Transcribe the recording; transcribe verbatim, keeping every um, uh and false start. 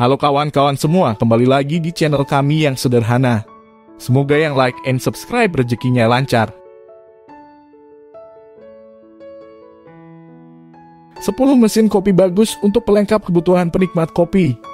Halo kawan-kawan semua, kembali lagi di channel kami yang sederhana. Semoga yang like and subscribe rezekinya lancar. sepuluh mesin kopi bagus untuk pelengkap kebutuhan penikmat kopi.